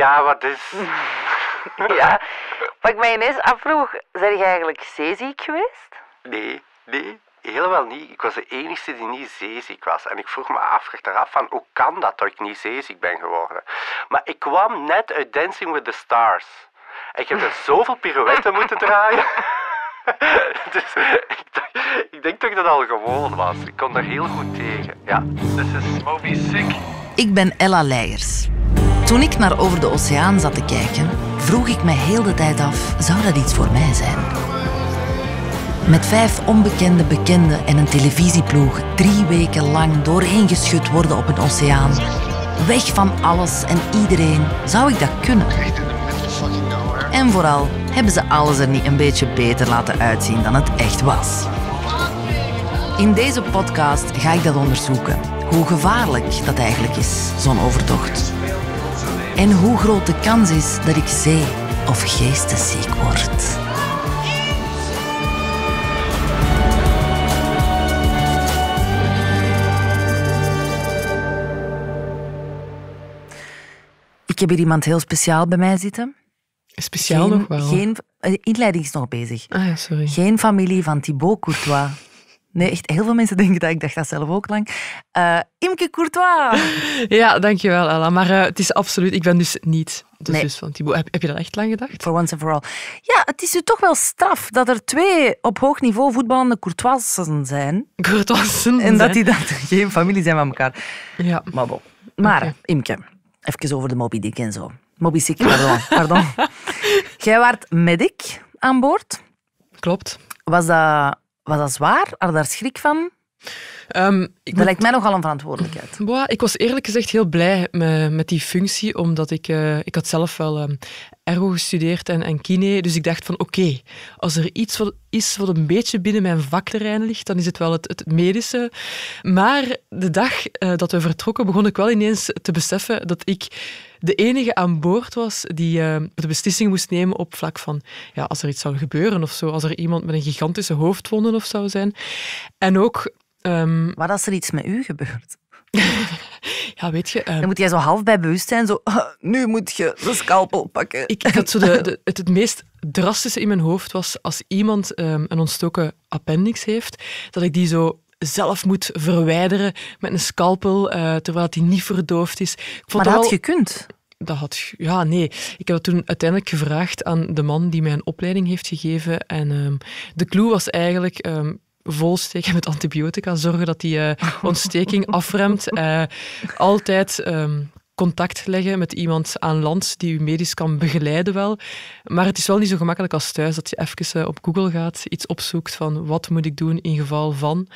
Ja, wat is? Ja, wat ik mij ineens afvroeg, ben je eigenlijk zeeziek geweest? Nee, helemaal niet. Ik was de enige die niet zeeziek was. En ik vroeg me af achteraf van, hoe kan dat ik niet zeeziek ben geworden? Maar ik kwam net uit Dancing with the Stars. En ik heb er zoveel pirouetten moeten draaien. Dus ik denk dat ik dat al gewoon was. Ik kon er heel goed tegen. Ja, this is Moby Sick. Ik ben Ella Leyers. Toen ik naar Over de Oceaan zat te kijken, vroeg ik me heel de tijd af, zou dat iets voor mij zijn? Met 5 onbekende bekenden en een televisieploeg 3 weken lang doorheen geschud worden op een oceaan. Weg van alles en iedereen, zou ik dat kunnen? En vooral, hebben ze alles er niet een beetje beter laten uitzien dan het echt was? In deze podcast ga ik dat onderzoeken. Hoe gevaarlijk dat eigenlijk is, zo'n overtocht. En hoe groot de kans is dat ik zee- of geestesziek word. Ik heb hier iemand heel speciaal bij mij zitten. Speciaal nog wel? De inleiding is nog bezig. Ah ja, sorry. Geen familie van Thibaut Courtois. Nee, echt heel veel mensen denken dat. Ik dacht dat zelf ook lang. Imke Courtois. Ja, dankjewel, Ella. Maar het is absoluut... Ik ben dus niet de zus van Thibaut. Heb je dat echt lang gedacht? For once and for all. Ja, het is nu toch wel straf dat er 2 op hoog niveau voetballende Courtoissen zijn. En dat die dan geen familie zijn van elkaar. Ja. Maar bon. Maar, okay. Imke, even over de Moby Dick en zo. Moby Sick, pardon. Jij waart medic aan boord. Klopt. Was dat zwaar? Had je daar schrik van? Dat lijkt mij nogal een verantwoordelijkheid. Ik was eerlijk gezegd heel blij met die functie, omdat ik had zelf wel ergo gestudeerd en kine, dus ik dacht van oké, als er iets is wat een beetje binnen mijn vakterrein ligt, dan is het wel het medische. Maar de dag dat we vertrokken, begon ik wel ineens te beseffen dat ik de enige aan boord was die de beslissing moest nemen op vlak van ja, als er iets zou gebeuren of zo, als er iemand met een gigantische hoofdwonden of zou zijn. En ook... Wat als er iets met u gebeurt? Ja, weet je... Dan moet jij zo half bij bewustzijn, zo... Nu moet je de scalpel pakken. Ik had zo het meest drastische in mijn hoofd was als iemand een ontstoken appendix heeft, dat ik die zo zelf moet verwijderen met een scalpel, terwijl die niet verdoofd is. Maar dat had je gekund? Ja, nee. Ik heb dat toen uiteindelijk gevraagd aan de man die mij een opleiding heeft gegeven. En de clue was eigenlijk... volsteken met antibiotica, zorgen dat die ontsteking afremt. Altijd contact leggen met iemand aan land die u medisch kan begeleiden wel. Maar het is wel niet zo gemakkelijk als thuis dat je even op Google gaat, iets opzoekt van wat moet ik doen in geval van...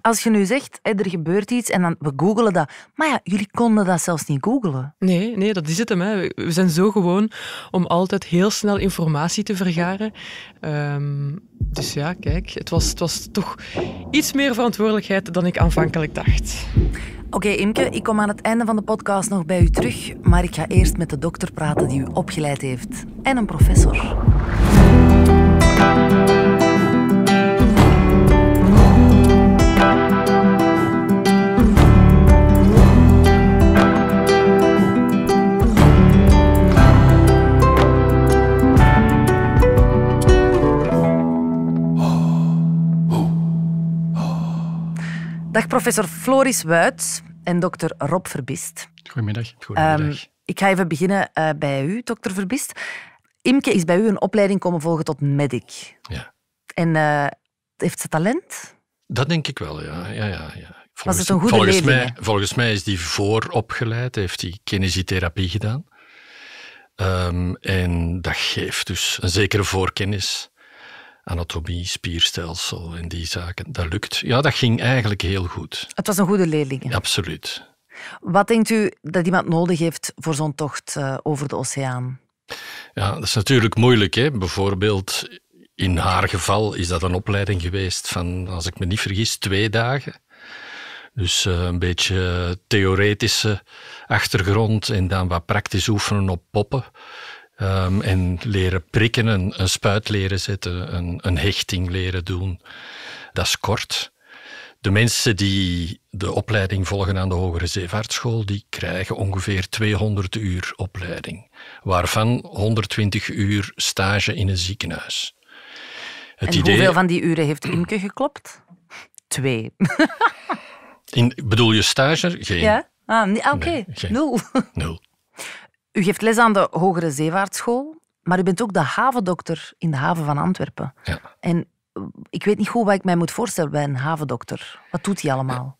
Als je nu zegt, er gebeurt iets en dan we googelen dat. Maar ja, jullie konden dat zelfs niet googelen. Nee, dat is het hem. Hè. We zijn zo gewoon om altijd heel snel informatie te vergaren. Dus ja, kijk, het was toch iets meer verantwoordelijkheid dan ik aanvankelijk dacht. Oké, Imke, ik kom aan het einde van de podcast nog bij u terug. Maar ik ga eerst met de dokter praten die u opgeleid heeft. En een professor. Dag professor Floris Wuyts en dokter Rob Verbist. Goedemiddag. Ik ga even beginnen bij u, dokter Verbist. Imke is bij u een opleiding komen volgen tot medic. Ja. En heeft ze talent? Dat denk ik wel, ja. Was het een goede leerling? Volgens mij is die vooropgeleid, heeft die kinesietherapie gedaan. En dat geeft dus een zekere voorkennis. Anatomie, spierstelsel en die zaken, dat lukt. Ja, dat ging eigenlijk heel goed. Het was een goede leerling. Hè? Absoluut. Wat denkt u dat iemand nodig heeft voor zo'n tocht over de oceaan? Ja, dat is natuurlijk moeilijk. Hè? Bijvoorbeeld, in haar geval is dat een opleiding geweest van, als ik me niet vergis, 2 dagen. Dus een beetje theoretische achtergrond en dan wat praktisch oefenen op poppen. En leren prikken, een spuit leren zetten, een hechting leren doen. Dat is kort. De mensen die de opleiding volgen aan de Hogere Zeevaartschool, die krijgen ongeveer 200 uur opleiding, waarvan 120 uur stage in een ziekenhuis. Hoeveel van die uren heeft Imke geklopt? 2. Bedoel je stage? Geen. Ja? Ah, oké. Nee, 0. U geeft les aan de Hogere Zeevaartschool, maar u bent ook de havendokter in de haven van Antwerpen. Ja. En ik weet niet goed wat ik mij moet voorstellen bij een havendokter. Wat doet hij allemaal?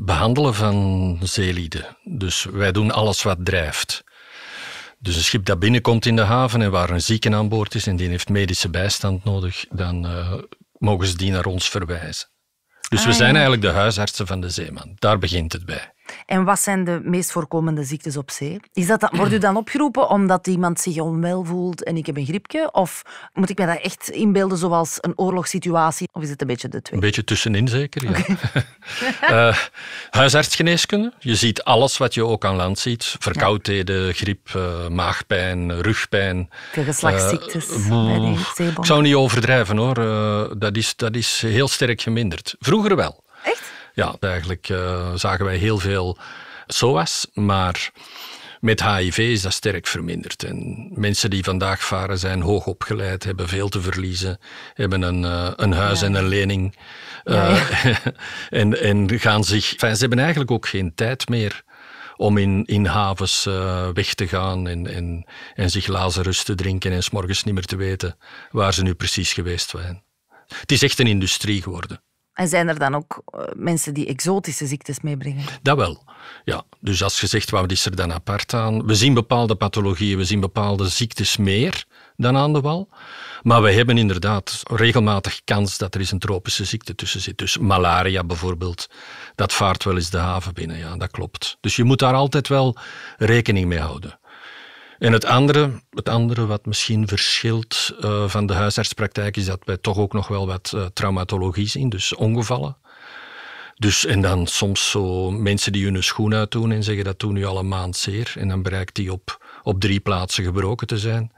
Behandelen van zeelieden. Dus wij doen alles wat drijft. Dus een schip dat binnenkomt in de haven en waar een zieke aan boord is en die heeft medische bijstand nodig, dan mogen ze die naar ons verwijzen. Dus we zijn eigenlijk de huisartsen van de zeeman. Daar begint het bij. En wat zijn de meest voorkomende ziektes op zee? Wordt u dan opgeroepen omdat iemand zich onwel voelt en ik heb een griepje? Of moet ik mij dat echt inbeelden zoals een oorlogssituatie? Of is het een beetje de twee? Een beetje tussenin zeker, ja. Okay. Huisartsgeneeskunde. Je ziet alles wat je ook aan land ziet. Verkoudheden, griep, maagpijn, rugpijn. Veel geslachtsziektes. Ik zou niet overdrijven hoor. Dat is heel sterk geminderd. Vroeger wel. Echt? Ja, eigenlijk zagen wij heel veel SOA's, maar met HIV is dat sterk verminderd. En mensen die vandaag varen zijn hoogopgeleid, hebben veel te verliezen, hebben een huis en een lening. En gaan zich... Enfin, ze hebben eigenlijk ook geen tijd meer om in havens weg te gaan en zich lazerus te drinken en 's morgens niet meer te weten waar ze nu precies geweest zijn. Het is echt een industrie geworden. En zijn er dan ook mensen die exotische ziektes meebrengen? Dat wel, ja. Dus als je zegt, wat is er dan apart aan? We zien bepaalde pathologieën, we zien bepaalde ziektes meer dan aan de wal. Maar we hebben inderdaad regelmatig kans dat er eens een tropische ziekte tussen zit. Dus malaria bijvoorbeeld, dat vaart wel eens de haven binnen, ja, dat klopt. Dus je moet daar altijd wel rekening mee houden. En het andere wat misschien verschilt van de huisartspraktijk is dat wij toch ook nog wel wat traumatologie zien, dus ongevallen. En dan soms zo mensen die hun schoen uitdoen en zeggen dat doet nu al een maand zeer. En dan bereikt die op 3 plaatsen gebroken te zijn.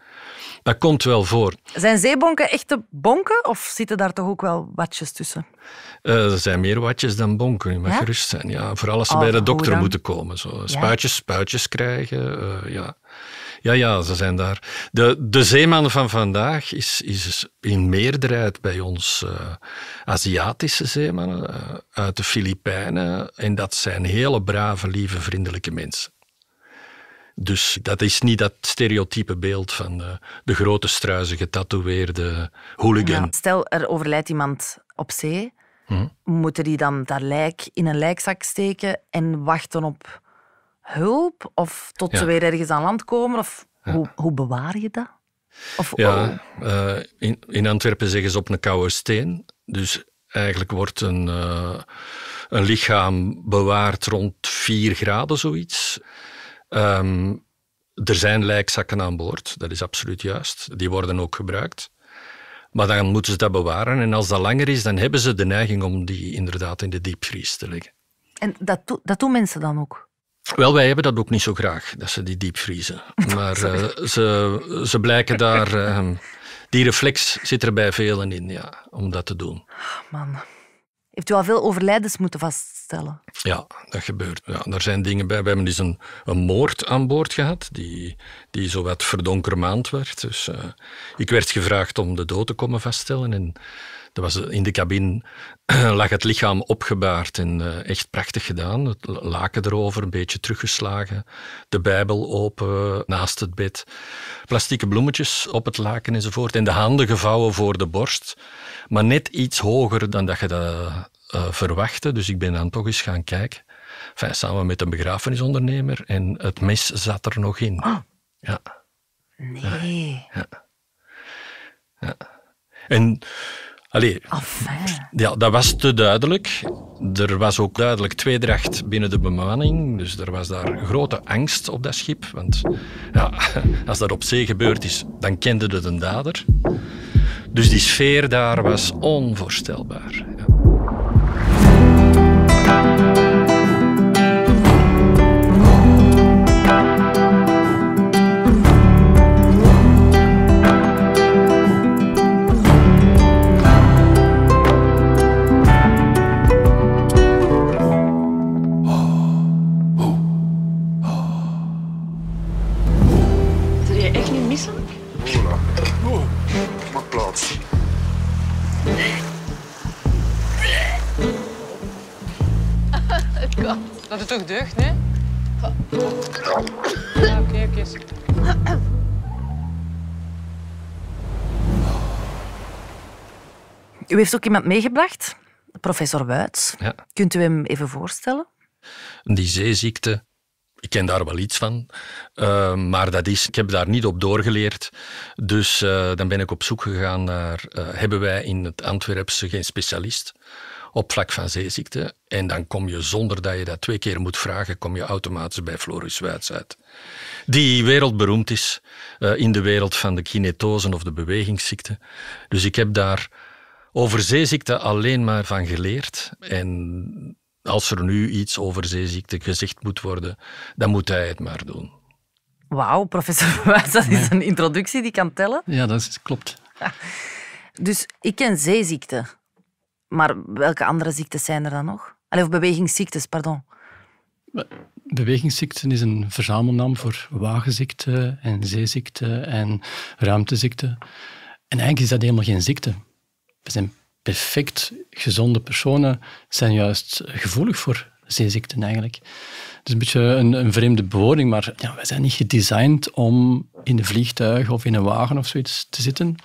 Dat komt wel voor. Zijn zeebonken echte bonken of zitten daar toch ook wel watjes tussen? Er zijn meer watjes dan bonken, je mag gerust zijn. Ja, vooral als ze bij de dokter moeten komen. Zo. Spuitjes krijgen, Ja, ze zijn daar. De zeeman van vandaag is in meerderheid bij ons Aziatische zeemannen uit de Filipijnen. En dat zijn hele brave, lieve, vriendelijke mensen. Dus dat is niet dat stereotype beeld van de grote struizige, getatoeëerde hooligan. Ja, stel, er overlijdt iemand op zee. Moeten die dan dat lijk in een lijkzak steken en wachten op hulp? Of tot ze weer ergens aan land komen? Of hoe bewaar je dat? In Antwerpen zeggen ze op een koude steen. Dus eigenlijk wordt een lichaam bewaard rond 4 graden, zoiets. Er zijn lijkzakken aan boord, dat is absoluut juist. Die worden ook gebruikt. Maar dan moeten ze dat bewaren. En als dat langer is, dan hebben ze de neiging om die inderdaad in de diepvries te leggen. En dat doen mensen dan ook? Wel, wij hebben dat ook niet zo graag, dat ze die diepvriezen. Maar ze blijken daar... die reflex zit er bij velen in, ja, om dat te doen. Man, heeft u al veel overlijdens moeten vaststellen? Ja, dat gebeurt. Ja, daar zijn dingen bij. We hebben dus een moord aan boord gehad, die zowat verdonkermaand werd. Dus ik werd gevraagd om de dood te komen vaststellen en... In de cabine lag het lichaam opgebaard en echt prachtig gedaan. Het laken erover, een beetje teruggeslagen. De Bijbel open naast het bed. Plastieke bloemetjes op het laken enzovoort. En de handen gevouwen voor de borst. Maar net iets hoger dan dat je dat verwachtte. Dus ik ben dan toch eens gaan kijken. Enfin, samen met een begrafenisondernemer. En het mes zat er nog in. Oh. Ja. Nee. Ja. En... Allee, ja, dat was te duidelijk. Er was ook duidelijk tweedracht binnen de bemanning. Dus er was daar grote angst op dat schip. Want ja, als dat op zee gebeurd is, dan kende de dader. Dus die sfeer daar was onvoorstelbaar. Ja. God. Dat het toch deugt, nee? Ja, oké. U heeft ook iemand meegebracht, professor Wuyts. Ja. Kunt u hem even voorstellen? Die zeeziekte, ik ken daar wel iets van, maar dat is, ik heb daar niet op doorgeleerd. Dus dan ben ik op zoek gegaan naar, hebben wij in het Antwerpse geen specialist op vlak van zeeziekte? En dan kom je, zonder dat je dat twee keer moet vragen, kom je automatisch bij Floris Wuyts uit. Die wereldberoemd is in de wereld van de kinetozen of de bewegingsziekte. Dus ik heb daar over zeeziekte alleen maar van geleerd. En als er nu iets over zeeziekte gezegd moet worden, dan moet hij het maar doen. Wauw, professor Wuyts, dat is een introductie die kan tellen. Ja, dat is, klopt. Ja. Dus ik ken zeeziekte. Maar welke andere ziektes zijn er dan nog? Allee, of bewegingsziektes, pardon. Bewegingsziekten is een verzamelnaam voor wagenziekte en zeeziekte en ruimteziekte. En eigenlijk is dat helemaal geen ziekte. We zijn perfect gezonde personen, zijn juist gevoelig voor zeeziekten eigenlijk. Het is een beetje een vreemde bewoording, maar ja, wij zijn niet gedesigned om in een vliegtuig of in een wagen of zoiets te zitten.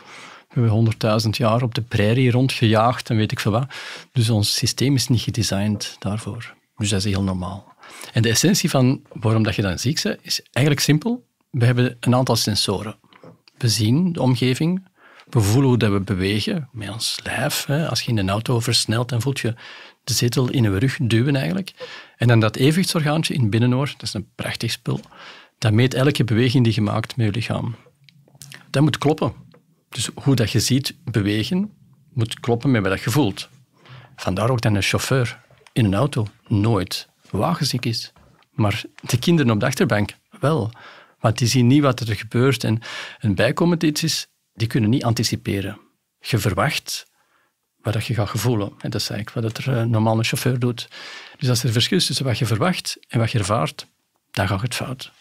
We hebben 100.000 jaar op de prairie rondgejaagd en weet ik veel wat. Dus ons systeem is niet gedesigned daarvoor. Dus dat is heel normaal. En de essentie van waarom dat je dan ziek bent, is eigenlijk simpel. We hebben een aantal sensoren. We zien de omgeving, we voelen hoe dat we bewegen met ons lijf. Als je in een auto versnelt, dan voel je de zetel in je rug duwen eigenlijk. En dan dat evenwichtsorgaantje in het binnenoor, dat is een prachtig spul, dat meet elke beweging die je maakt met je lichaam. Dat moet kloppen. Dus hoe dat je ziet bewegen, moet kloppen met wat je voelt. Vandaar ook dat een chauffeur in een auto nooit wagenziek is. Maar de kinderen op de achterbank wel. Want die zien niet wat er gebeurt. En een bijkomend iets is, die kunnen niet anticiperen. Je verwacht wat je gaat gevoelen. En dat is eigenlijk wat er normaal een chauffeur doet. Dus als er verschil is tussen wat je verwacht en wat je ervaart, dan gaat het fout.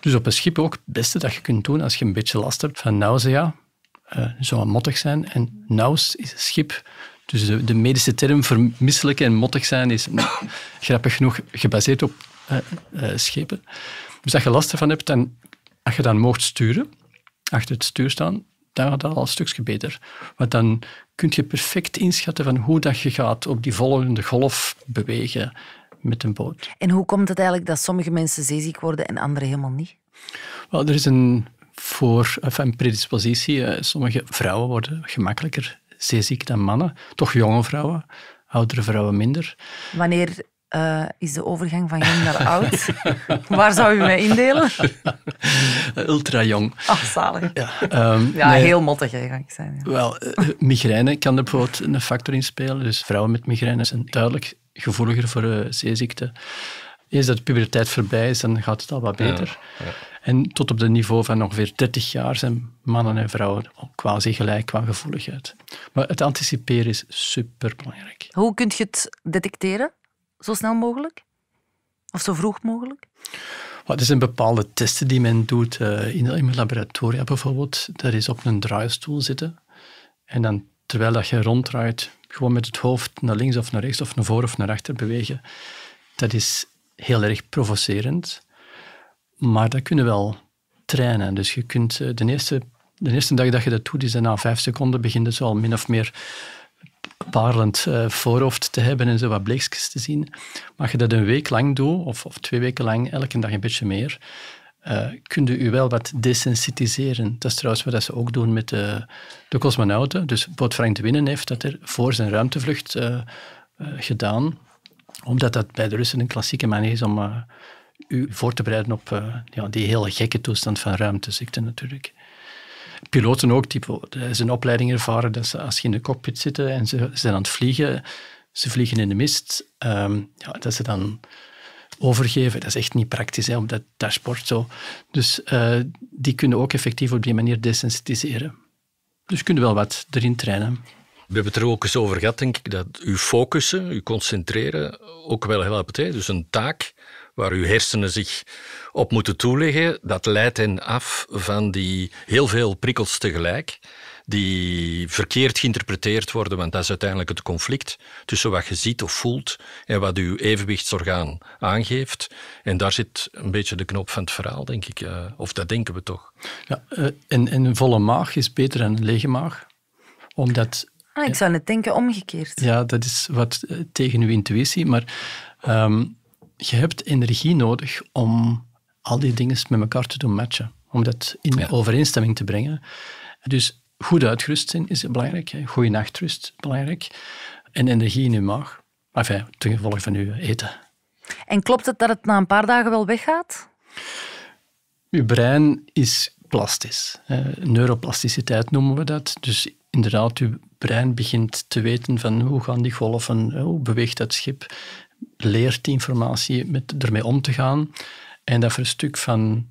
Dus op een schip ook het beste dat je kunt doen als je een beetje last hebt van nausea. Zou mottig zijn. En naus is schip. Dus de medische term voor misselijk en mottig zijn is grappig genoeg gebaseerd op schepen. Dus als je last ervan hebt, dan, als je dan mocht sturen, achter het stuur staan, dan gaat dat al een stukje beter. Want dan kun je perfect inschatten van hoe dat je gaat op die volgende golf bewegen met een boot. En hoe komt het eigenlijk dat sommige mensen zeeziek worden en anderen helemaal niet? Wel, er is een predispositie. Sommige vrouwen worden gemakkelijker zeeziek dan mannen. Toch jonge vrouwen, oudere vrouwen minder. Wanneer is de overgang van jong naar oud? Waar zou u mij indelen? Ultra jong. Oh, zalig. Ja, nee, heel mottig ga ik zijn. Ja. Wel, migraine kan er bijvoorbeeld een factor in spelen. Dus vrouwen met migraine zijn duidelijk gevoeliger voor zeeziekte. Eens dat de puberteit voorbij is, dan gaat het al wat beter. Ja. En tot op het niveau van ongeveer 30 jaar zijn mannen en vrouwen quasi gelijk qua gevoeligheid. Maar het anticiperen is superbelangrijk. Hoe kun je het detecteren? Zo snel mogelijk? Of zo vroeg mogelijk? Het is een bepaalde testen die men doet in een laboratoria bijvoorbeeld. Dat is op een draaistoel zitten. En dan, terwijl je ronddraait, gewoon met het hoofd naar links of naar rechts of naar voor of naar achter bewegen. Dat is heel erg provocerend. Maar dat kunnen wel trainen. Dus je kunt de eerste dag dat je dat doet, is dat na 5 seconden begint het al min of meer parelend voorhoofd te hebben en zo wat bleekjes te zien. Maar als je dat een week lang doet, of 2 weken lang, elke dag een beetje meer, kun je wel wat desensitiseren. Dat is trouwens wat ze ook doen met de cosmonauten. Dus Boot Frank de Winne heeft dat er voor zijn ruimtevlucht gedaan, omdat dat bij de Russen een klassieke manier is om u voor te bereiden op die hele gekke toestand van ruimteziekte natuurlijk. Piloten ook, zijn opleiding ervaren dat ze, als ze in de cockpit zitten en ze zijn aan het vliegen, ze vliegen in de mist, dat ze dan overgeven. Dat is echt niet praktisch, hè, op dat dashboard zo. Dus die kunnen ook effectief op die manier desensitiseren. Dus kunnen wel wat erin trainen. We hebben het er ook eens over gehad, denk ik, dat uw focussen, uw concentreren ook wel helpt. Dus een taak waar uw hersenen zich op moeten toeleggen, dat leidt hen af van die heel veel prikkels tegelijk. die verkeerd geïnterpreteerd worden, want dat is uiteindelijk het conflict tussen wat je ziet of voelt en wat je evenwichtsorgaan aangeeft. En daar zit een beetje de knoop van het verhaal, denk ik. Of dat denken we toch. Ja, en een volle maag is beter dan een lege maag. Omdat... Ah, ik zou net denken omgekeerd. Ja, dat is wat tegen uw intuïtie, maar je hebt energie nodig om al die dingen met elkaar te doen matchen, om dat in overeenstemming te brengen. Dus goed uitgerust zijn is belangrijk, goede nachtrust is belangrijk, en energie in je maag, enfin, ten gevolge van je eten. En klopt het dat het na een paar dagen wel weggaat? Je brein is plastisch. Neuroplasticiteit noemen we dat. Dus inderdaad, je brein begint te weten van hoe gaan die golven, hoe beweegt dat schip, leert die informatie ermee om te gaan. En dat voor een stuk van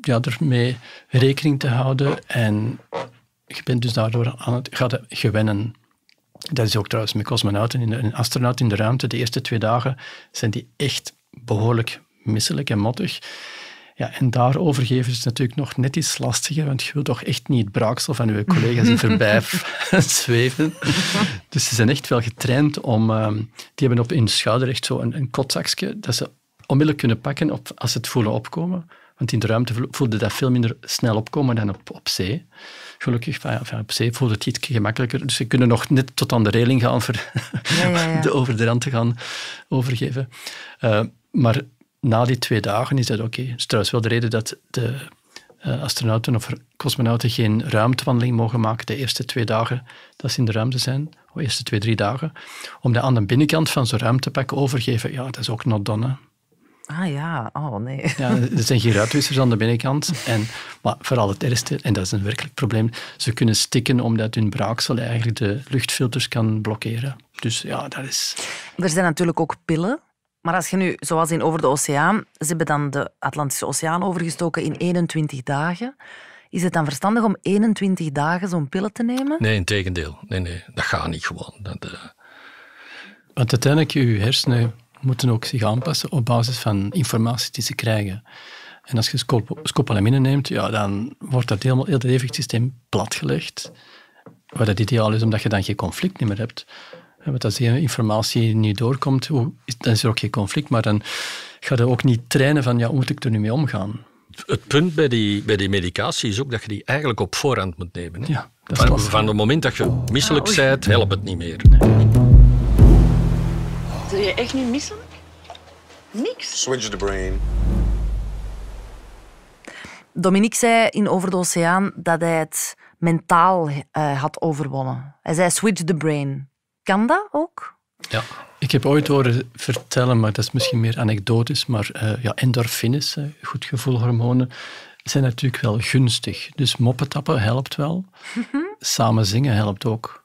ermee rekening te houden. En je bent dus daardoor aan het gaan gewennen. Dat is ook trouwens met cosmonauten en astronauten in de ruimte. De eerste 2 dagen zijn die echt behoorlijk misselijk en mottig. Ja, en daarover geven is natuurlijk nog net iets lastiger, want je wilt toch echt niet het braaksel van je collega's in voorbij zweven. Dus ze zijn echt wel getraind om... die hebben op hun schouder echt zo een kotzakje dat ze onmiddellijk kunnen pakken als ze het voelen opkomen. Want in de ruimte voelde dat veel minder snel opkomen dan op zee. Gelukkig, op zee voelde het iets gemakkelijker. Dus ze kunnen nog net tot aan de reling gaan over de rand te gaan overgeven. Maar... na die 2 dagen is dat oké. Dat is trouwens wel de reden dat de astronauten of cosmonauten geen ruimtewandeling mogen maken de eerste 2 dagen dat ze in de ruimte zijn, de eerste 2-3 dagen, omdat aan de binnenkant van zo'n ruimtepak overgeven, ja, dat is ook not done. Hè. Ah ja, oh nee. Ja, er zijn geen ruitwissers aan de binnenkant. Maar vooral het ergste, en dat is een werkelijk probleem, ze kunnen stikken omdat hun braaksel eigenlijk de luchtfilters kan blokkeren. Dus ja, dat is... Er zijn natuurlijk ook pillen. Maar als je nu, zoals in Over de Oceaan, ze hebben dan de Atlantische Oceaan overgestoken in 21 dagen. Is het dan verstandig om 21 dagen zo'n pillen te nemen? Nee, integendeel. Nee, dat gaat niet gewoon. Want uiteindelijk, je hersenen moeten ook zich aanpassen op basis van informatie die ze krijgen. En als je scopolamine neemt, ja, dan wordt dat helemaal heel het evenwichtssysteem platgelegd. Wat het ideaal is, omdat je dan geen conflict meer hebt. Want als die informatie niet doorkomt, dan is er ook geen conflict. Maar dan ga je ook niet trainen van, hoe moet ik er nu mee omgaan? Het punt bij die medicatie is ook dat je die eigenlijk op voorhand moet nemen. Hè? Ja, dat is van het moment dat je misselijk bent, helpt het niet meer. Nee. Doe je echt nu misselijk? Niks. Switch the brain. Dominique zei in Over de Oceaan dat hij het mentaal had overwonnen. Hij zei switch the brain. Kan dat ook? Ja, ik heb ooit horen vertellen, maar dat is misschien meer anekdotisch, maar endorfines, goed gevoelhormonen, zijn natuurlijk wel gunstig. Dus moppetappen helpt wel. Samen zingen helpt ook.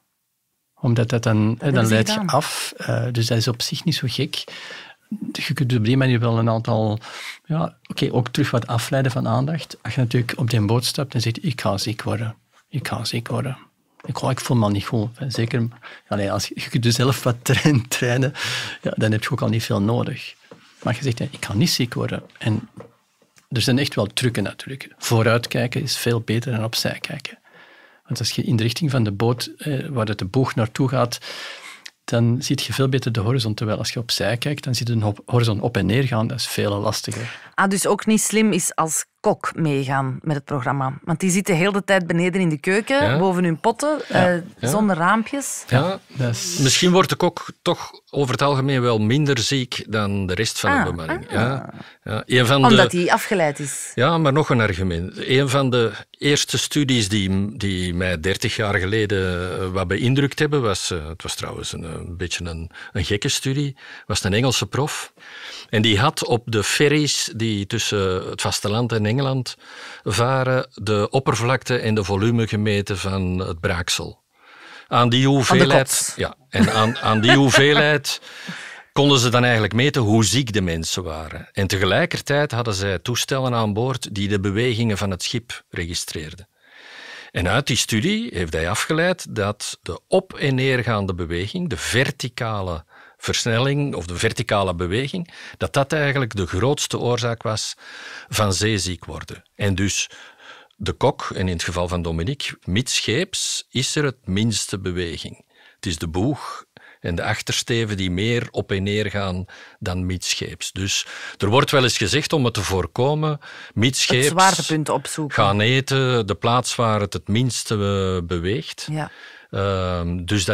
Omdat dat dan leid je af. Dus dat is op zich niet zo gek. Je kunt op die manier wel een aantal... ook terug wat afleiden van aandacht. Als je natuurlijk op die boot stapt en zegt, ik ga ziek worden. Ik voel me al niet goed. Zeker, als je kunt zelf wat trainen, dan heb je ook al niet veel nodig. Maar je zegt, ik kan niet ziek worden. En er zijn echt wel trucken natuurlijk. Vooruitkijken is veel beter dan opzij kijken. Want als je in de richting van de boot, waar de boeg naartoe gaat, dan zie je veel beter de horizon. Terwijl als je opzij kijkt, dan zie je de horizon op en neer gaan. Dat is veel lastiger. Ah, dus ook niet slim is als kok meegaan met het programma. Want die zitten heel de tijd beneden in de keuken, boven hun potten, zonder raampjes. Ja. Dus... Misschien wordt de kok toch over het algemeen wel minder ziek dan de rest van de bemanning. Omdat hij afgeleid is. Ja, maar nog een argument. Een van de eerste studies die mij 30 jaar geleden wat beïndrukt hebben, was trouwens een beetje een gekke studie, was een Engelse prof. En die had op de ferries die tussen het vasteland en Engeland varen de oppervlakte en de volume gemeten van het braaksel. Aan die hoeveelheid, aan die hoeveelheid konden ze dan eigenlijk meten hoe ziek de mensen waren. En tegelijkertijd hadden zij toestellen aan boord die de bewegingen van het schip registreerden. En uit die studie heeft hij afgeleid dat de op- en neergaande beweging, de verticale versnelling of de verticale beweging, dat eigenlijk de grootste oorzaak was van zeeziek worden. En dus de kok, en in het geval van Dominique, midscheeps is er het minste beweging. Het is de boeg en de achtersteven die meer op en neer gaan dan midscheeps. Dus er wordt wel eens gezegd om het te voorkomen, midscheeps het zwaartepunt opzoeken, gaan eten, de plaats waar het minste beweegt. Ja. Dus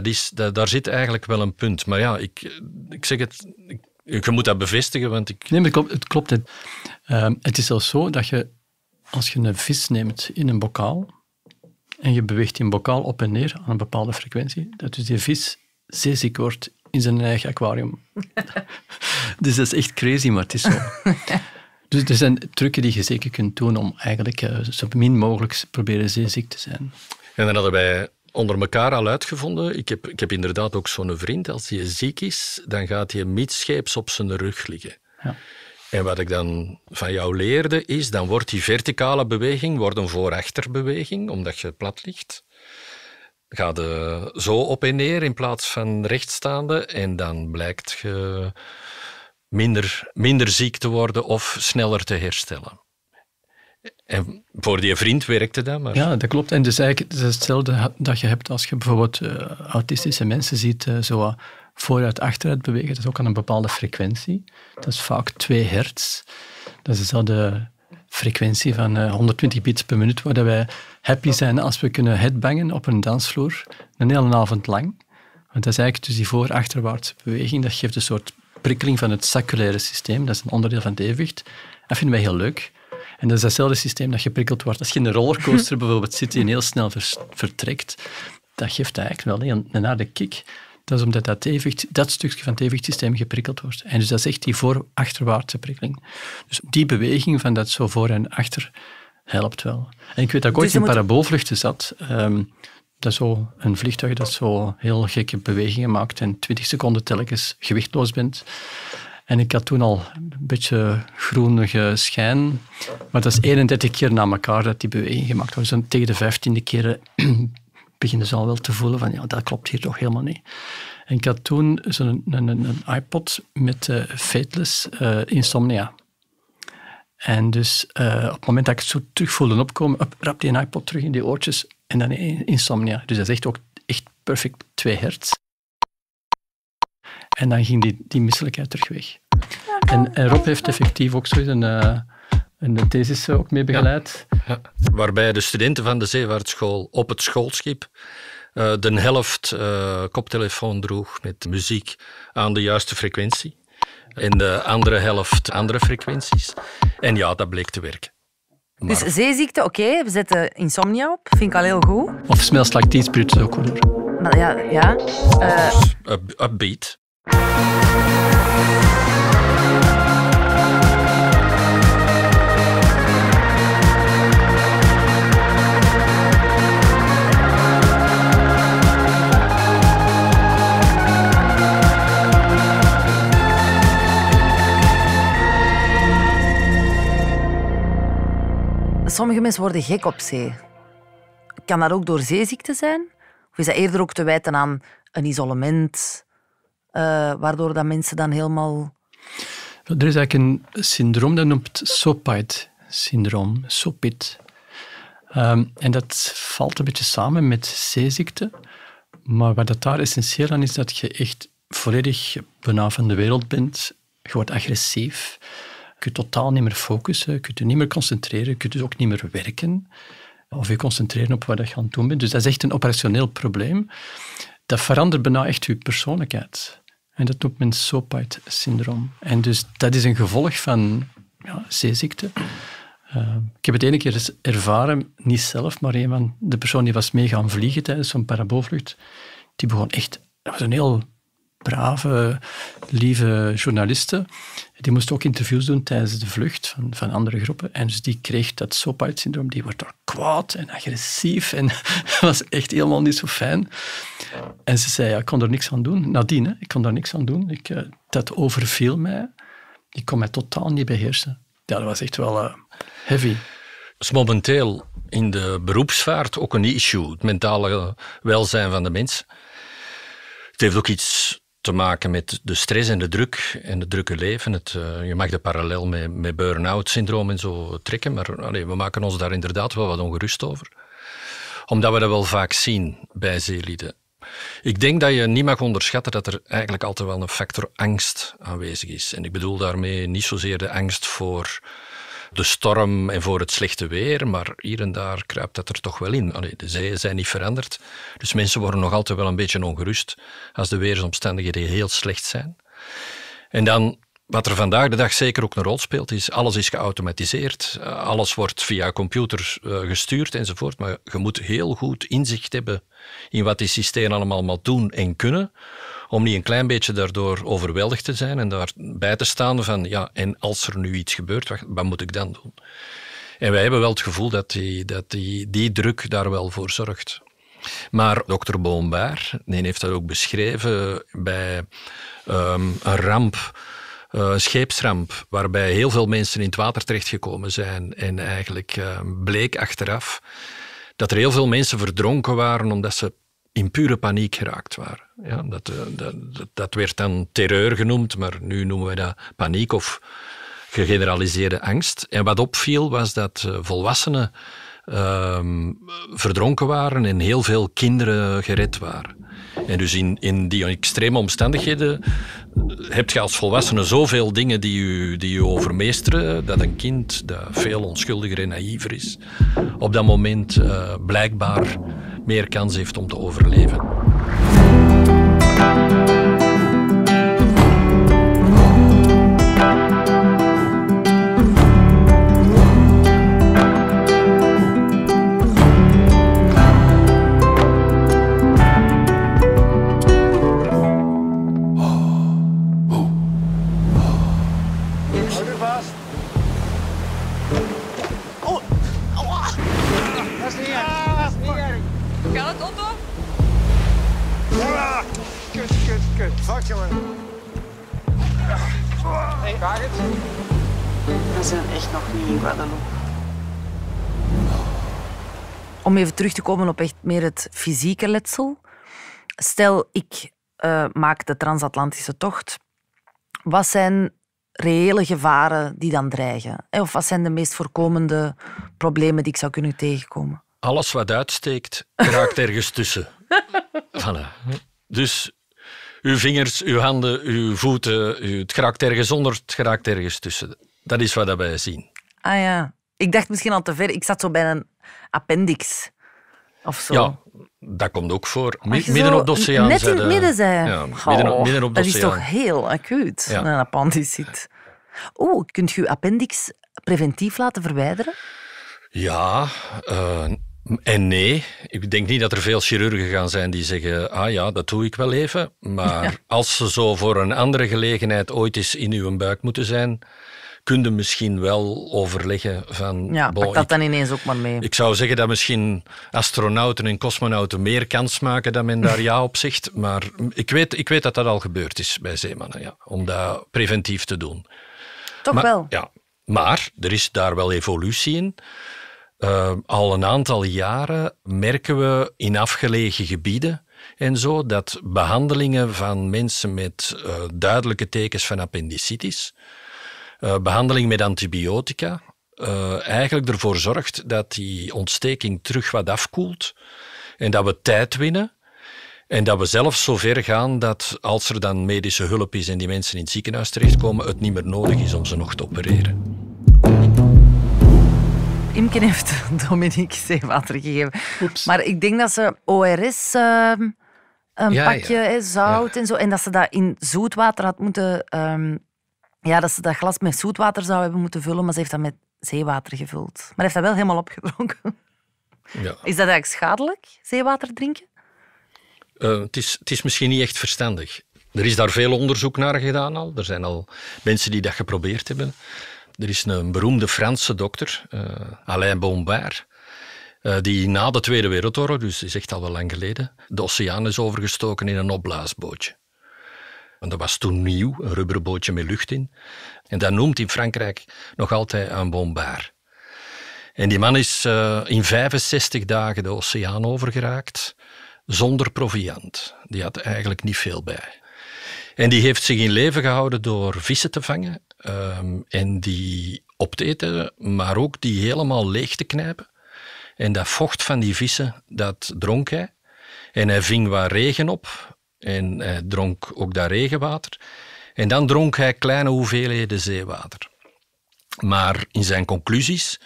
daar zit eigenlijk wel een punt. Maar ja, ik zeg het... Je moet dat bevestigen, want ik... Nee, maar het klopt. Het is zelfs zo dat je, als je een vis neemt in een bokaal en je beweegt die bokaal op en neer aan een bepaalde frequentie, dat dus die vis zeeziek wordt in zijn eigen aquarium. Dus dat is echt crazy, maar het is zo. Dus er zijn trucken die je zeker kunt doen om eigenlijk zo min mogelijk proberen zeeziek te zijn. En dan hadden wij... onder elkaar al uitgevonden. Ik heb inderdaad ook zo'n vriend, als hij ziek is, dan gaat hij midscheeps op zijn rug liggen. Ja. En wat ik dan van jou leerde, is dan wordt die verticale beweging een voor-achterbeweging, omdat je plat ligt. Ga je zo op en neer in plaats van rechtstaande en dan blijkt je minder ziek te worden of sneller te herstellen. En voor die vriend werkte dat, maar... Ja, dat klopt. En dus eigenlijk het is hetzelfde dat je hebt als je bijvoorbeeld autistische mensen ziet zo vooruit-achteruit bewegen. Dat is ook aan een bepaalde frequentie. Dat is vaak 2 hertz. Dat is dezelfde frequentie van 120 beats per minuut, waar wij happy zijn als we kunnen headbangen op een dansvloer een hele avond lang. Want dat is eigenlijk dus die voor-achterwaartse beweging. Dat geeft een soort prikkeling van het saculaire systeem. Dat is een onderdeel van het evenwicht. Dat vinden wij heel leuk. En dat is datzelfde systeem dat geprikkeld wordt. Als je in een rollercoaster bijvoorbeeld zit en heel snel vertrekt, dat geeft eigenlijk wel een harde kick. Dat is omdat dat stukje van het evenwichtssysteem geprikkeld wordt. En dus dat is echt die voor-achterwaartse prikkeling. Dus die beweging van dat zo voor en achter helpt wel. En ik weet dat ik ooit in paraboolvluchten zat. Dat is zo een vliegtuig dat zo heel gekke bewegingen maakt en 20 seconden telkens gewichtloos bent. En ik had toen al een beetje groenige schijn. Maar dat is 31 keer na elkaar dat die beweging gemaakt wordt. Dus tegen de 15e keer beginnen ze al wel te voelen van ja, dat klopt hier toch helemaal niet. En ik had toen zo'n een iPod met Fateless Insomnia. En dus op het moment dat ik het zo terug voelde opkomen, rap die iPod terug in die oortjes en dan Insomnia. Dus dat is echt perfect 2 hertz. En dan ging die misselijkheid terug weg. En Rob heeft effectief ook zo een thesis ook mee begeleid. Ja. Ja. Waarbij de studenten van de Zeevaartschool op het schoolschip de helft koptelefoon droeg met muziek aan de juiste frequentie. En de andere helft andere frequenties. En ja, dat bleek te werken. Maar... Dus zeeziekte, oké, we zetten insomnia op. Vind ik al heel goed. Of smells like teen spirit is ook goed hoor. Maar ja. Upbeat. Sommige mensen worden gek op zee. Kan dat ook door zeeziekte zijn? Of is dat eerder ook te wijten aan een isolement, waardoor dat mensen dan helemaal... Er is eigenlijk een syndroom, dat noemt SOPID-syndroom. SOPID. En dat valt een beetje samen met zeeziekte. Maar wat dat daar essentieel aan is, dat je echt volledig bijna van de wereld bent. Je wordt agressief. Je kunt totaal niet meer focussen. Je kunt je niet meer concentreren. Je kunt dus ook niet meer werken. Of je concentreren op wat je aan het doen bent. Dus dat is echt een operationeel probleem. Dat verandert bijna echt je persoonlijkheid. En dat noemt men SOPID-syndroom. En dus dat is een gevolg van zeeziekte. Ik heb het ene keer eens ervaren, niet zelf, maar een van de persoon die was mee gaan vliegen tijdens zo'n paraboolvlucht, die begon echt... Dat was een heel brave, lieve journaliste. Die moest ook interviews doen tijdens de vlucht van andere groepen. En dus die kreeg dat SOPID-syndroom. Die wordt daar kwaad en agressief. En dat was echt helemaal niet zo fijn. En ze zei, ja, ik kon er niks aan doen. Nadien, hè, ik kon daar niks aan doen. Dat overviel mij. Ik kon mij totaal niet beheersen. Ja, dat was echt wel heavy. Dat is momenteel in de beroepsvaart ook een issue. Het mentale welzijn van de mens. Het heeft ook iets... te maken met de stress en de druk en het drukke leven. Je mag de parallel met burn-out syndroom en zo trekken, maar we maken ons daar inderdaad wel wat ongerust over. Omdat we dat wel vaak zien bij zeelieden. Ik denk dat je niet mag onderschatten dat er eigenlijk altijd wel een factor angst aanwezig is. En ik bedoel daarmee niet zozeer de angst voor de storm en voor het slechte weer, maar hier en daar kruipt dat er toch wel in. De zeeën zijn niet veranderd, dus mensen worden nog altijd wel een beetje ongerust als de weersomstandigheden heel slecht zijn. En dan, wat er vandaag de dag zeker ook een rol speelt, is alles is geautomatiseerd, alles wordt via computers gestuurd enzovoort, maar je moet heel goed inzicht hebben in wat die systemen allemaal doen en kunnen, om niet een klein beetje daardoor overweldigd te zijn en daarbij te staan van, ja, en als er nu iets gebeurt, wat moet ik dan doen? En wij hebben wel het gevoel dat die druk daar wel voor zorgt. Maar dokter Bombard, die heeft dat ook beschreven bij een ramp, een scheepsramp, waarbij heel veel mensen in het water terechtgekomen zijn en eigenlijk bleek achteraf dat er heel veel mensen verdronken waren omdat ze in pure paniek geraakt waren. Ja, dat werd dan terreur genoemd, maar nu noemen we dat paniek of gegeneraliseerde angst. En wat opviel was dat volwassenen verdronken waren en heel veel kinderen gered waren. En dus in die extreme omstandigheden heb je als volwassene zoveel dingen die je overmeesteren, dat een kind dat veel onschuldiger en naïver is, op dat moment blijkbaar meer kans heeft om te overleven. We zijn echt nog niet in Guadeloupe. Om even terug te komen op echt meer het fysieke letsel. Stel, ik maak de transatlantische tocht. Wat zijn reële gevaren die dan dreigen? Of wat zijn de meest voorkomende problemen die ik zou kunnen tegenkomen? Alles wat uitsteekt, raakt ergens tussen. Voilà. Dus uw vingers, uw handen, uw voeten, het geraakt ergens onder, het geraakt ergens tussen. Dat is wat wij zien. Ah ja, ik dacht misschien al te ver. Ik zat zo bij een appendix of zo. Ja, dat komt ook voor. Midden op de oceaan. Net in het midden zijn. Ja, midden op de oceaan. Dat is toch heel acuut, ja. Een appendicit. Oeh, kunt je je appendix preventief laten verwijderen? Ja, en nee, ik denk niet dat er veel chirurgen gaan zijn die zeggen, ah ja, dat doe ik wel even. Maar ja, als ze zo voor een andere gelegenheid ooit eens in uw buik moeten zijn, kun je misschien wel overleggen van, ja, pak dat dan ineens ook maar mee. Ik zou zeggen dat misschien astronauten en cosmonauten meer kans maken dan men daar ja op zegt. Maar ik weet dat dat al gebeurd is bij zeemannen, ja, om dat preventief te doen. Toch maar, wel? Ja, maar er is daar wel evolutie in. Al een aantal jaren merken we in afgelegen gebieden en zo dat behandelingen van mensen met duidelijke tekens van appendicitis, behandeling met antibiotica, eigenlijk ervoor zorgt dat die ontsteking terug wat afkoelt en dat we tijd winnen. En dat we zelfs zover gaan dat als er dan medische hulp is en die mensen in het ziekenhuis terechtkomen, het niet meer nodig is om ze nog te opereren. Imke heeft Dominique zeewater gegeven. Oeps. Maar ik denk dat ze ORS een pakje zout en zo, en dat ze dat in zoetwater had moeten... dat ze dat glas met zoetwater zou hebben moeten vullen, maar ze heeft dat met zeewater gevuld. Maar heeft dat wel helemaal opgedronken. Ja. Is dat eigenlijk schadelijk, zeewater drinken? Het is misschien niet echt verstandig. Er is daar veel onderzoek naar gedaan al. Er zijn al mensen die dat geprobeerd hebben. Er is een beroemde Franse dokter, Alain Bombard, die na de Tweede Wereldoorlog, dus is echt al wel lang geleden, de oceaan is overgestoken in een opblaasbootje. En dat was toen nieuw, een rubberbootje met lucht in. En dat noemt in Frankrijk nog altijd een Bombard. En die man is in 65 dagen de oceaan overgeraakt, zonder proviand. Die had eigenlijk niet veel bij. En die heeft zich in leven gehouden door vissen te vangen en die op te eten, maar ook die helemaal leeg te knijpen. En dat vocht van die vissen, dat dronk hij. En hij ving wat regen op en hij dronk ook dat regenwater. En dan dronk hij kleine hoeveelheden zeewater. Maar in zijn conclusies,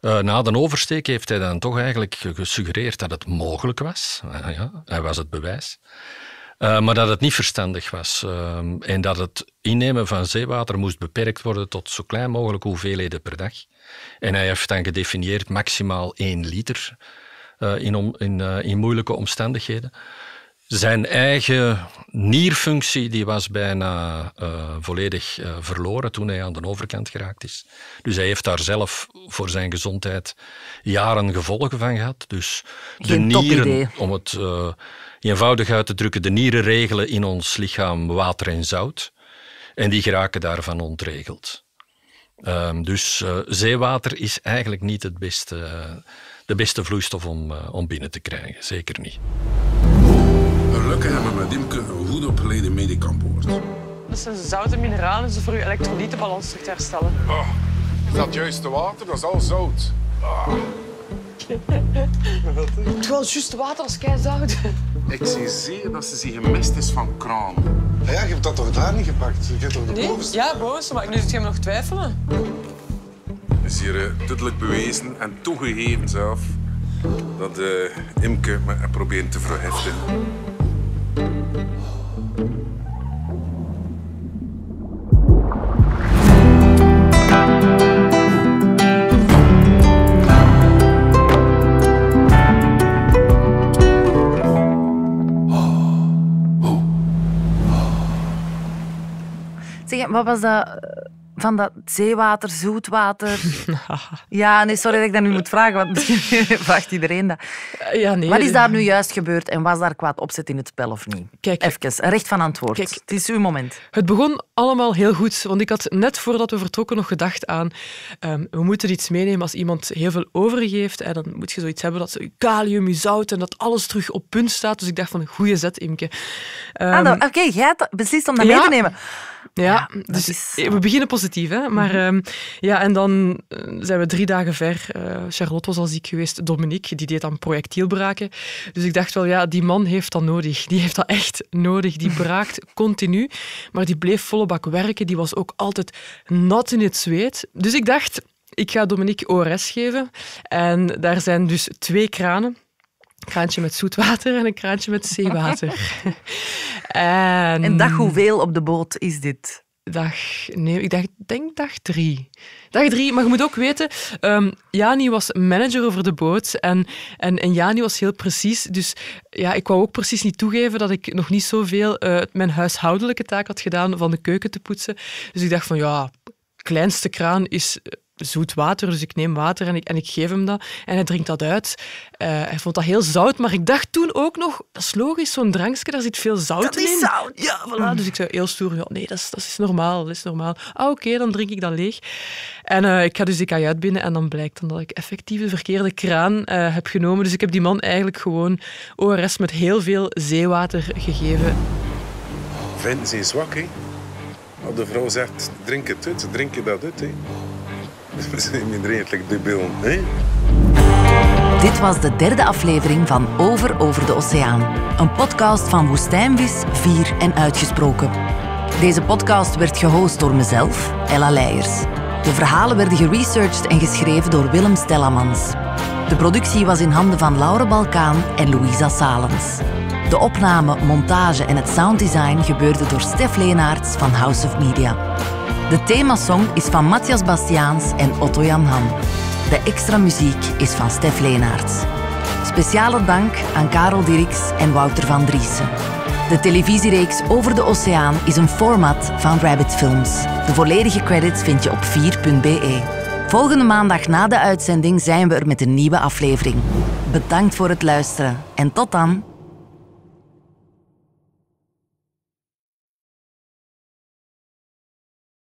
na de oversteek, heeft hij dan toch eigenlijk gesuggereerd dat het mogelijk was. Ja, hij was het bewijs. Maar dat het niet verstandig was. En dat het innemen van zeewater moest beperkt worden tot zo klein mogelijk hoeveelheden per dag. En hij heeft dan gedefinieerd maximaal 1 liter in moeilijke omstandigheden. Zijn eigen nierfunctie die was bijna volledig verloren toen hij aan de overkant geraakt is. Dus hij heeft daar zelf voor zijn gezondheid jaren gevolgen van gehad. Dus geen de nieren, om het eenvoudig uit te drukken, de nieren regelen in ons lichaam water en zout. En die geraken daarvan ontregeld. Dus zeewater is eigenlijk niet het beste, de beste vloeistof om binnen te krijgen. Zeker niet. Gelukkig hebben we met Imke een goed opgeleide medic aan boord. Dat zijn zouten mineralen die voor uw elektrolytenbalans terug te herstellen. Oh, is dat juiste water? Dat is al zout. Ah. Het is wel juist water als keizout. Ik zie zeer dat ze zich gemist is van kraan. Ja, je hebt dat toch daar niet gepakt? Je hebt toch de bovenste? Ja, bovenste, maar nu zit je me nog twijfelen. Is hier duidelijk bewezen en toegegeven zelf dat Imke me probeert te verheften. Zeg, wat was dat van dat zeewater, zoetwater? Ja, nee, sorry dat ik dat nu moet vragen, want misschien vraagt iedereen dat. Ja, nee, wat is daar nu juist gebeurd en was daar kwaad opzet in het spel of niet? Kijk, even, recht van antwoord. Kijk, het is uw moment. Het begon allemaal heel goed, want ik had net voordat we vertrokken nog gedacht aan we moeten iets meenemen als iemand heel veel overgeeft en dan moet je zoiets hebben dat ze kalium, je zout en dat alles terug op punt staat. Dus ik dacht van, goeie zet, Imke. Oké, jij had beslist om dat mee te nemen. Ja, dus we beginnen positief, hè? Maar ja, en dan zijn we 3 dagen ver. Charlotte was al ziek geweest, Dominique, die deed dan projectielbraken. Dus ik dacht wel, ja, die man heeft dat nodig. Die heeft dat echt nodig. Die braakt continu, maar die bleef volle bak werken. Die was ook altijd nat in het zweet. Dus ik dacht, ik ga Dominique ORS geven. En daar zijn dus 2 kranen. Een kraantje met zoetwater en een kraantje met zeewater. En dag hoeveel op de boot is dit? Ik denk dag 3. Dag 3, maar je moet ook weten, Jani was manager over de boot en Jani was heel precies. Dus ja, ik wou ook precies niet toegeven dat ik nog niet zoveel mijn huishoudelijke taak had gedaan van de keuken te poetsen. Dus ik dacht van ja, kleinste kraan is zoet water, dus ik neem water en ik geef hem dat. En hij drinkt dat uit. Hij vond dat heel zout, maar ik dacht toen ook nog, dat is logisch, zo'n drankje, daar zit veel zout in. Dat is zout! Ja, voilà. Dus ik zei heel stoer, ja, nee, dat is normaal, dat is normaal. Ah, oké, dan drink ik dat leeg. En ik ga dus die kajuit binnen en dan blijkt dan dat ik effectief de verkeerde kraan heb genomen. Dus ik heb die man eigenlijk gewoon ORS met heel veel zeewater gegeven. Vrienden zijn zwak, hè. Als de vrouw zegt, drink het uit, drink je dat uit, hè. We zijn minder redelijk debiel, hè? Dit was de 3e aflevering van Over Over de Oceaan. Een podcast van Woestijnvis, Vier en Uitgesproken. Deze podcast werd gehost door mezelf, Ella Leyers. De verhalen werden geresearched en geschreven door Willem Stellamans. De productie was in handen van Laure Balkaan en Louisa Salens. De opname, montage en het sounddesign gebeurde door Stef Leenaerts van House of Media. De themasong is van Matthias Bastiaans en Otto-Jan Ham. De extra muziek is van Stef Leenaerts. Speciale dank aan Karel Dirks en Wouter van Driessen. De televisiereeks Over de Oceaan is een format van Rabbit Films. De volledige credits vind je op 4.be. Volgende maandag na de uitzending zijn we er met een nieuwe aflevering. Bedankt voor het luisteren en tot dan!